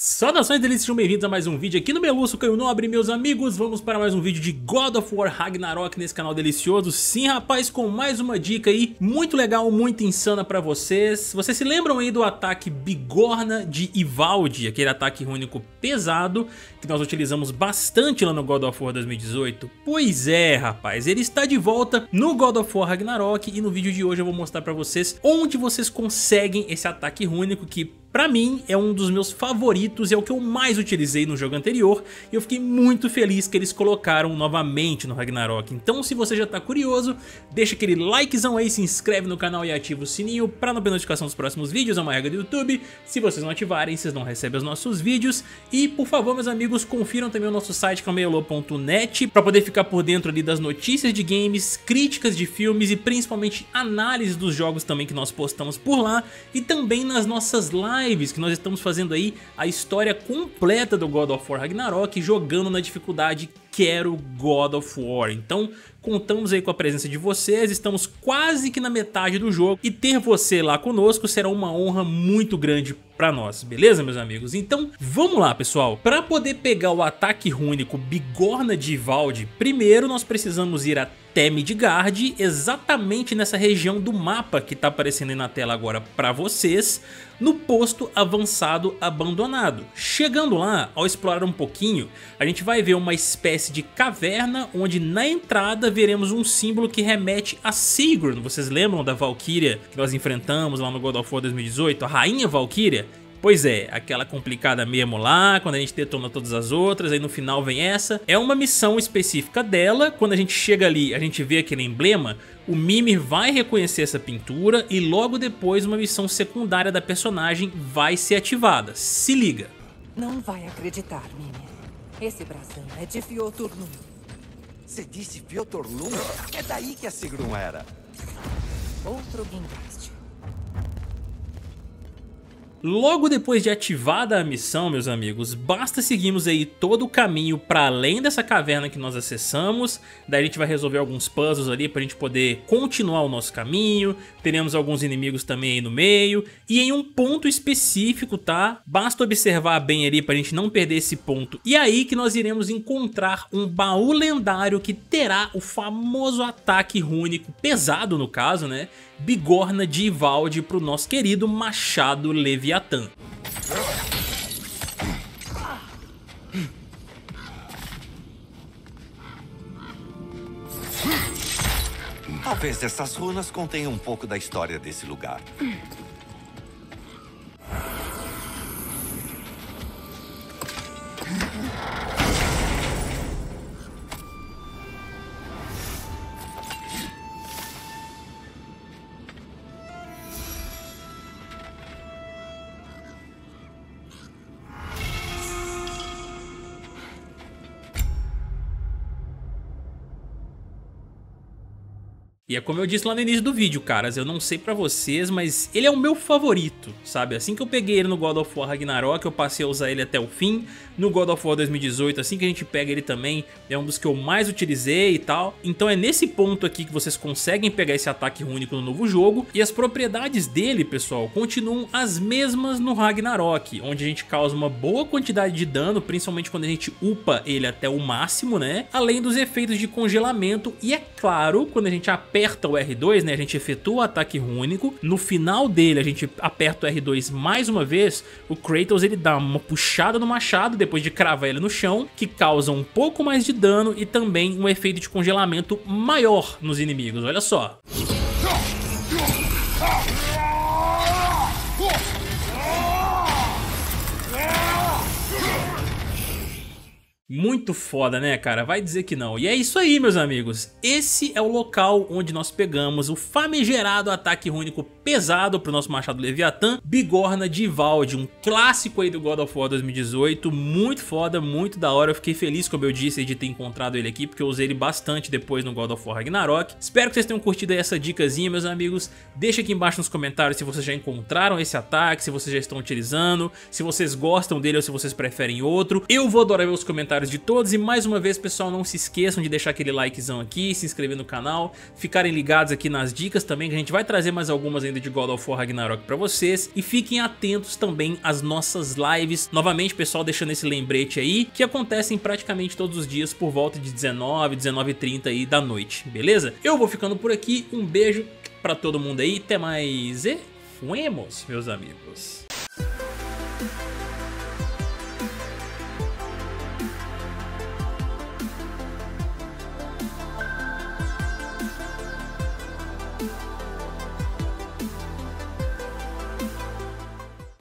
Saudações deles, sejam bem-vindos a mais um vídeo aqui no Meia-Lua, Caio Nobre, meus amigos. Vamos para mais um vídeo de God of War Ragnarok nesse canal delicioso. Sim, rapaz, com mais uma dica aí muito legal, muito insana pra vocês. Vocês se lembram aí do ataque bigorna de Ivaldi, aquele ataque rúnico pesado que nós utilizamos bastante lá no God of War 2018? Pois é, rapaz, ele está de volta no God of War Ragnarok e no vídeo de hoje eu vou mostrar pra vocês onde vocês conseguem esse ataque rúnico que, pra mim, é um dos meus favoritos, é o que eu mais utilizei no jogo anterior e eu fiquei muito feliz que eles colocaram novamente no Ragnarok. Então, se você já tá curioso, deixa aquele likezão aí, se inscreve no canal e ativa o sininho pra não perder notificação dos próximos vídeos, é uma regra do YouTube. Se vocês não ativarem, vocês não recebem os nossos vídeos. E, por favor, meus amigos, confiram também o nosso site, que é o meiolo.net, pra poder ficar por dentro ali das notícias de games, críticas de filmes e principalmente análise dos jogos também que nós postamos por lá e também nas nossas lives, que nós estamos fazendo aí a história completa do God of War Ragnarok, jogando na dificuldade Quero God of War. Então contamos aí com a presença de vocês, estamos quase que na metade do jogo e ter você lá conosco será uma honra muito grande pra nós, beleza, meus amigos? Então vamos lá, pessoal. Pra poder pegar o ataque rúnico bigorna de Ivaldi, primeiro nós precisamos ir até Midgard, exatamente nessa região do mapa que tá aparecendo aí na tela agora pra vocês, no Posto Avançado Abandonado. Chegando lá, ao explorar um pouquinho, a gente vai ver uma espécie de caverna, onde na entrada veremos um símbolo que remete a Sigrun. Vocês lembram da Valkyria que nós enfrentamos lá no God of War 2018? A Rainha Valkyria? Pois é, aquela complicada mesmo lá, quando a gente detona todas as outras, aí no final vem essa. É uma missão específica dela, quando a gente chega ali, a gente vê aquele emblema, o Mimir vai reconhecer essa pintura e logo depois uma missão secundária da personagem vai ser ativada. Se liga. Não vai acreditar, Mimir. Esse brasão é de Fioturnum. Você disse Fioturnum? É daí que a Sigrun era. Outro guindaste. Logo depois de ativada a missão, meus amigos, basta seguirmos aí todo o caminho para além dessa caverna que nós acessamos. Daí a gente vai resolver alguns puzzles ali para a gente poder continuar o nosso caminho. Teremos alguns inimigos também aí no meio e em um ponto específico, tá? Basta observar bem ali para a gente não perder esse ponto. E aí que nós iremos encontrar um baú lendário que terá o famoso ataque rúnico pesado, no caso, né? Bigorna de Ivaldi para o nosso querido machado Leviathan. Talvez essas runas contenham um pouco da história desse lugar. E é como eu disse lá no início do vídeo, caras, eu não sei pra vocês, mas ele é o meu favorito, sabe? Assim que eu peguei ele no God of War Ragnarok, eu passei a usar ele até o fim. No God of War 2018, assim que a gente pega ele também, é um dos que eu mais utilizei e tal. Então é nesse ponto aqui que vocês conseguem pegar esse ataque único no novo jogo. E as propriedades dele, pessoal, continuam as mesmas no Ragnarok, onde a gente causa uma boa quantidade de dano, principalmente quando a gente upa ele até o máximo, né? Além dos efeitos de congelamento e, é claro, quando a gente aperta o R2, né, a gente efetua o ataque rúnico, no final dele a gente aperta o R2 mais uma vez, o Kratos ele dá uma puxada no machado depois de cravar ele no chão, que causa um pouco mais de dano e também um efeito de congelamento maior nos inimigos, olha só. Muito foda, né, cara? Vai dizer que não. E é isso aí, meus amigos. Esse é o local onde nós pegamos o famigerado ataque rúnico pesado pro nosso machado Leviathan, bigorna de Ivaldi, um clássico aí do God of War 2018. Muito foda, muito da hora. Eu fiquei feliz, como eu disse, de ter encontrado ele aqui, porque eu usei ele bastante depois no God of War Ragnarok. Espero que vocês tenham curtido aí essa dicasinha, meus amigos. Deixa aqui embaixo nos comentários se vocês já encontraram esse ataque, se vocês já estão utilizando, se vocês gostam dele ou se vocês preferem outro. Eu vou adorar ver os comentários comentários de todos. E mais uma vez, pessoal, não se esqueçam de deixar aquele likezão aqui, se inscrever no canal, ficarem ligados aqui nas dicas também, que a gente vai trazer mais algumas ainda de God of War Ragnarok pra vocês. E fiquem atentos também às nossas lives. Novamente, pessoal, deixando esse lembrete aí, que acontecem praticamente todos os dias por volta de 19h, 19h30 aí da noite, beleza? Eu vou ficando por aqui, um beijo pra todo mundo aí, até mais e fuemos, meus amigos.